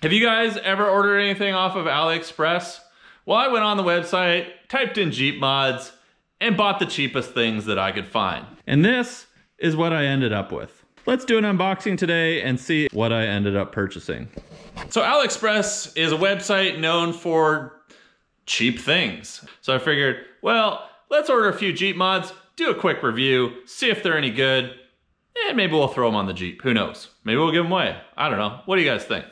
Have you guys ever ordered anything off of AliExpress? Well, I went on the website, typed in Jeep mods, and bought the cheapest things that I could find. And this is what I ended up with. Let's do an unboxing today and see what I ended up purchasing. So AliExpress is a website known for cheap things. So I figured, well, let's order a few Jeep mods, do a quick review, see if they're any good, and maybe we'll throw them on the Jeep. Who knows? Maybe we'll give them away. I don't know. What do you guys think?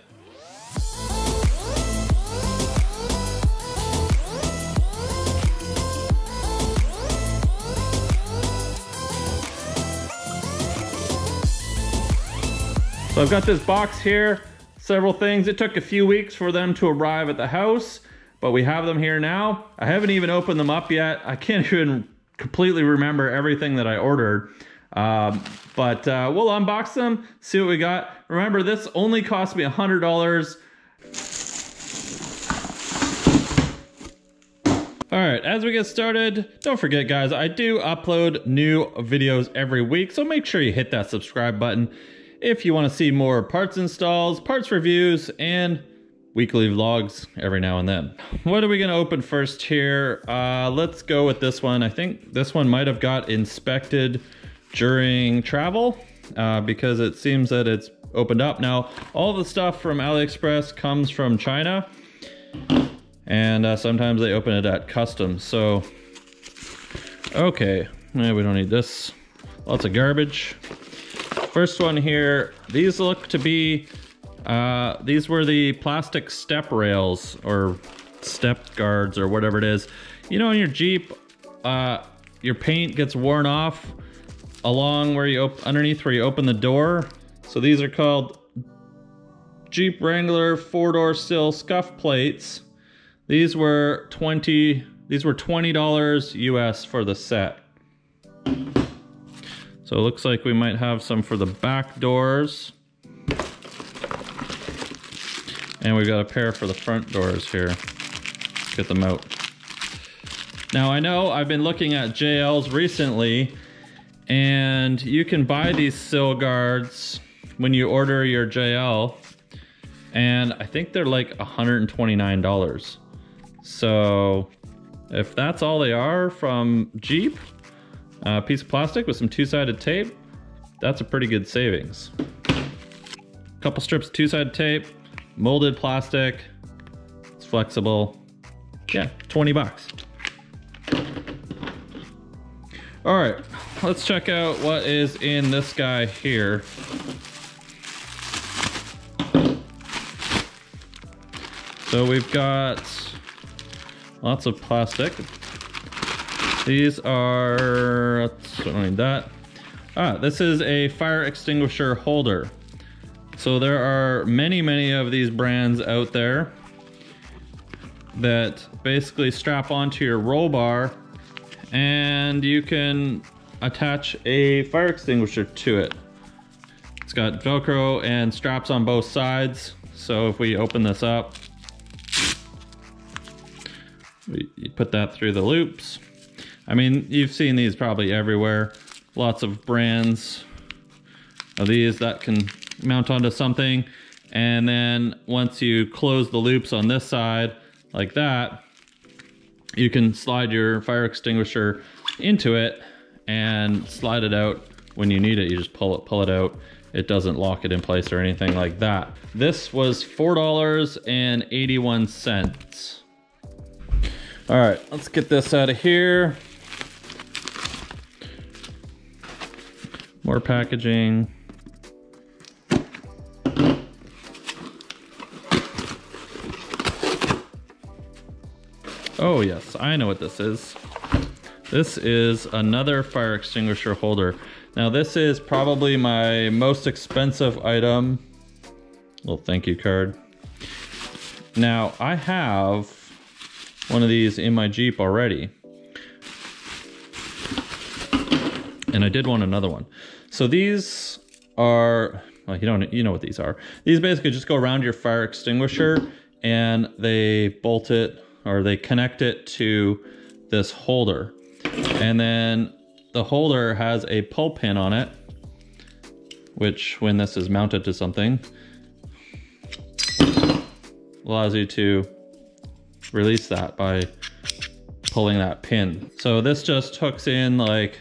So I've got this box here, several things. It took a few weeks for them to arrive at the house, but we have them here now. I haven't even opened them up yet. I can't even completely remember everything that I ordered, but we'll unbox them, see what we got. Remember, this only cost me $100. All right, as we get started, don't forget guys, I do upload new videos every week, so make sure you hit that subscribe button. If you want to see more parts installs, parts reviews, and weekly vlogs every now and then. What are we going to open first here? Let's go with this one. I think this one might have got inspected during travel because it seems that it's opened up. Now, all the stuff from AliExpress comes from China, and sometimes they open it at customs. So, okay, we don't need this. Lots of garbage. First one here, these look to be, these were the plastic step rails or step guards or whatever it is. You know, in your Jeep, your paint gets worn off along where you underneath where you open the door. So these are called Jeep Wrangler 4-door sill scuff plates. These were $20 US for the set. So it looks like we might have some for the back doors. And we've got a pair for the front doors here. Let's get them out. Now I know I've been looking at JLs recently, and you can buy these sill guards when you order your JL. And I think they're like $129. So if that's all they are from Jeep, a piece of plastic with some two-sided tape, that's a pretty good savings. A couple strips of two-sided tape, molded plastic, it's flexible. Yeah, 20 bucks. All right, let's check out what is in this guy here. So we've got lots of plastic. These are, I don't need that. Ah, this is a fire extinguisher holder. So there are many, many of these brands out there that basically strap onto your roll bar and you can attach a fire extinguisher to it. It's got Velcro and straps on both sides. So if we open this up, you put that through the loops. I mean, you've seen these probably everywhere. Lots of brands of these that can mount onto something. And then once you close the loops on this side, like that, you can slide your fire extinguisher into it and slide it out when you need it. You just pull it out. It doesn't lock it in place or anything like that. This was $4.81. All right, let's get this out of here. More packaging. Oh yes, I know what this is. This is another fire extinguisher holder. Now this is probably my most expensive item. Little thank you card. Now I have one of these in my Jeep already. And I did want another one. So these are, well, you know what these are. These basically just go around your fire extinguisher and they bolt it or they connect it to this holder. And then the holder has a pull pin on it, which when this is mounted to something, allows you to release that by pulling that pin. So this just hooks in like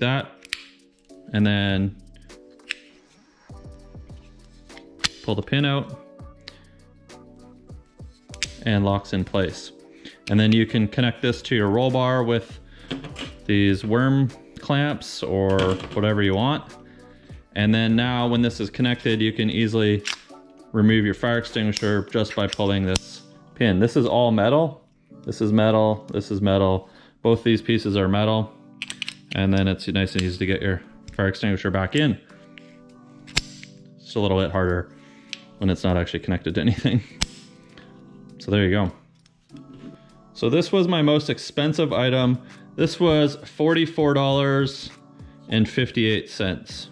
that, and then pull the pin out and locks in place. And then you can connect this to your roll bar with these worm clamps or whatever you want. And then now when this is connected, you can easily remove your fire extinguisher just by pulling this pin. This is all metal. This is metal, this is metal. Both these pieces are metal. And then it's nice and easy to get your fire extinguisher back in. It's a little bit harder when it's not actually connected to anything. So there you go. So this was my most expensive item. This was $44.58.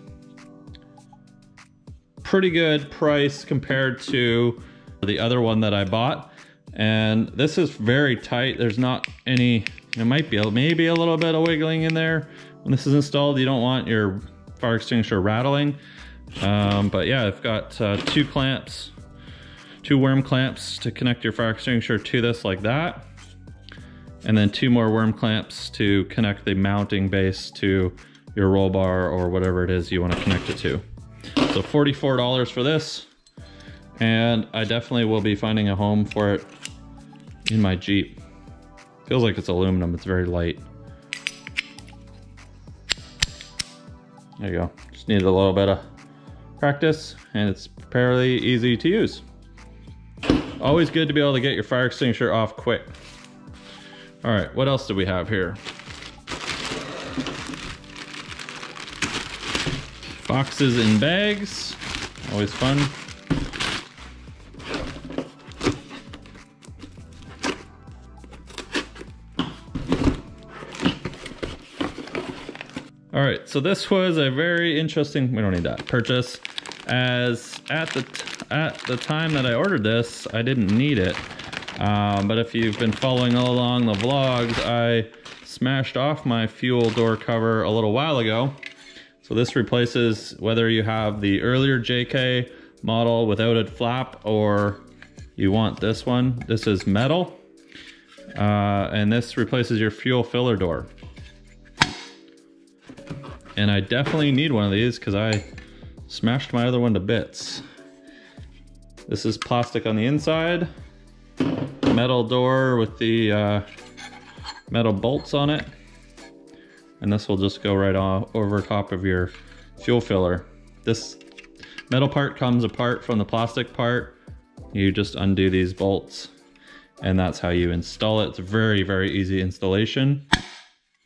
Pretty good price compared to the other one that I bought. And this is very tight. There's not any, it might be maybe a little bit of wiggling in there. When this is installed, you don't want your fire extinguisher rattling. But yeah, I've got two clamps, two worm clamps to connect your fire extinguisher to this like that. And then two more worm clamps to connect the mounting base to your roll bar or whatever it is you want to connect it to. So $44 for this, and I definitely will be finding a home for it in my Jeep. Feels like it's aluminum, it's very light. There you go, just needed a little bit of practice, and it's fairly easy to use. Always good to be able to get your fire extinguisher off quick. All right, what else do we have here? Boxes and bags, always fun. All right, so this was a very interesting, we don't need that, purchase. As at the time that I ordered this, I didn't need it. But if you've been following all along the vlogs, I smashed off my fuel door cover a little while ago. So this replaces whether you have the earlier JK model without a flap or you want this one. This is metal, and this replaces your fuel filler door. And I definitely need one of these because I smashed my other one to bits. This is plastic on the inside. Metal door with the metal bolts on it, and this will just go right off over top of your fuel filler. This metal part comes apart from the plastic part. You just undo these bolts, and that's how you install it. It's a very, very easy installation.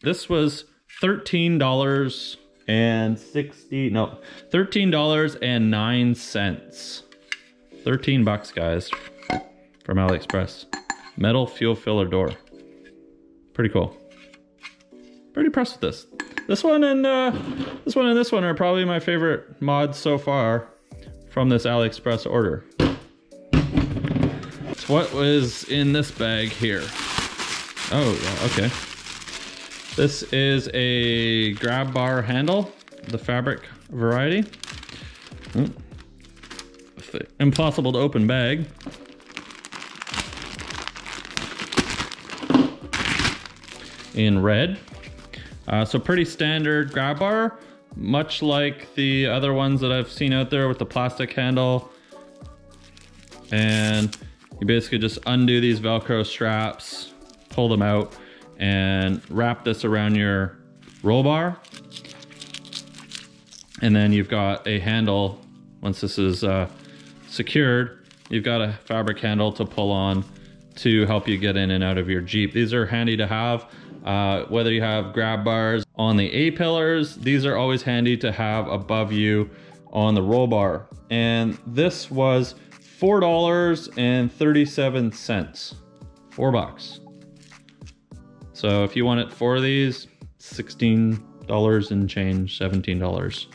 This was $13.09. 13 bucks, guys, from AliExpress. Metal fuel filler door. Pretty cool. Pretty impressed with this. This one and this one are probably my favorite mods so far from this AliExpress order. So what was in this bag here? Oh, yeah, okay. This is a grab bar handle, the fabric variety. Impossible to open bag. In red. So pretty standard grab bar, much like the other ones that I've seen out there with the plastic handle. And you basically just undo these Velcro straps, pull them out, and wrap this around your roll bar. And then you've got a handle. Once this is secured, you've got a fabric handle to pull on to help you get in and out of your Jeep. These are handy to have. Whether you have grab bars on the A-pillars, these are always handy to have above you on the roll bar. And this was $4.37, $4. So if you wanted four of these, $16 and change, $17.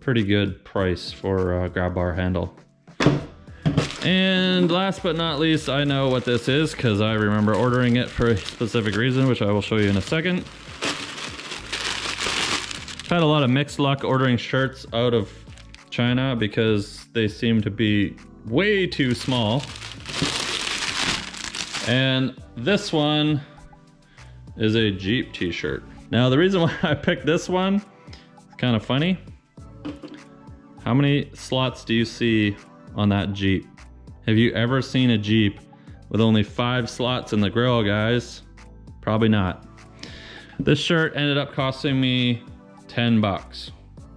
Pretty good price for a grab bar handle. And last but not least, I know what this is because I remember ordering it for a specific reason, which I will show you in a second. I've had a lot of mixed luck ordering shirts out of China because they seem to be way too small. And this one is a Jeep t-shirt. Now the reason why I picked this one is kind of funny. How many slots do you see on that Jeep? Have you ever seen a Jeep with only 5 slots in the grill, guys? Probably not. This shirt ended up costing me 10 bucks.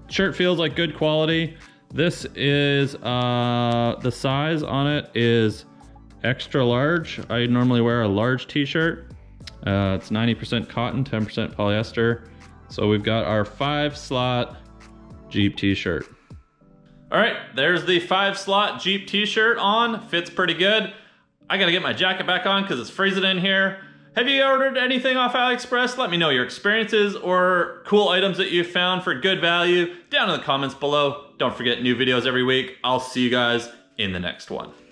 Shirt feels like good quality. This is, the size on it is extra large. I normally wear a large t-shirt. It's 90% cotton, 10% polyester. So we've got our 5-slot Jeep t-shirt. All right, there's the 5-slot Jeep t-shirt on, fits pretty good. I gotta get my jacket back on because it's freezing in here. Have you ordered anything off AliExpress? Let me know your experiences or cool items that you found for good value down in the comments below. Don't forget, new videos every week. I'll see you guys in the next one.